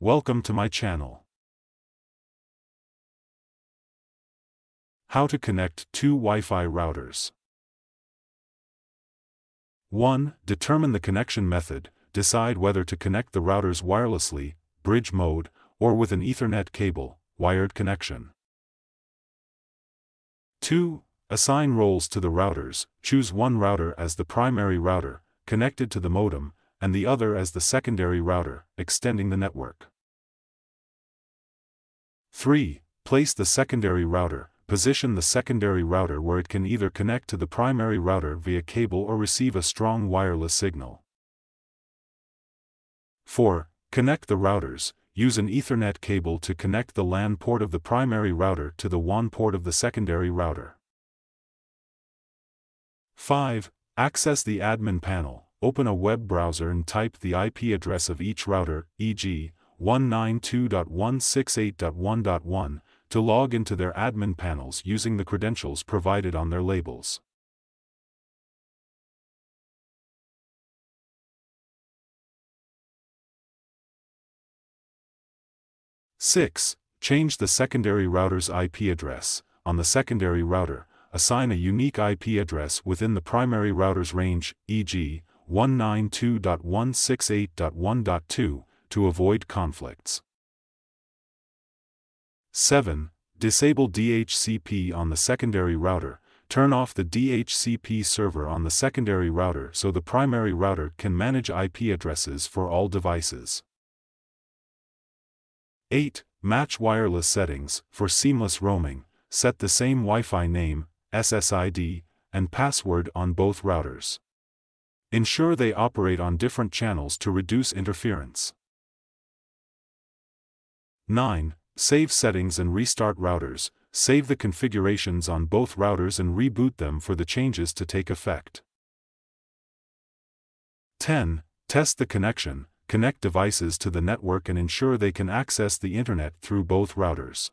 Welcome to my channel. How to connect two Wi-Fi routers. 1. Determine the connection method. Decide whether to connect the routers wirelessly, bridge mode, or with an Ethernet cable, wired connection. 2. Assign roles to the routers. Choose one router as the primary router, connected to the modem, and the other as the secondary router, extending the network. 3. Place the secondary router. Position the secondary router where it can either connect to the primary router via cable or receive a strong wireless signal. 4. Connect the routers. Use an Ethernet cable to connect the LAN port of the primary router to the WAN port of the secondary router. 5. Access the admin panel. Open a web browser and type the IP address of each router, e.g., 192.168.1.1, to log into their admin panels using the credentials provided on their labels. Six. Change the secondary router's IP address. On the secondary router, assign a unique IP address within the primary router's range, e.g., 192.168.1.2, to avoid conflicts. 7. Disable DHCP on the secondary router. Turn off the DHCP server on the secondary router so the primary router can manage IP addresses for all devices. 8. Match wireless settings. For seamless roaming, set the same Wi-Fi name, SSID, and password on both routers. Ensure they operate on different channels to reduce interference. 9. Save settings and restart routers. Save the configurations on both routers and reboot them for the changes to take effect. 10. Test the connection. Connect devices to the network and ensure they can access the internet through both routers.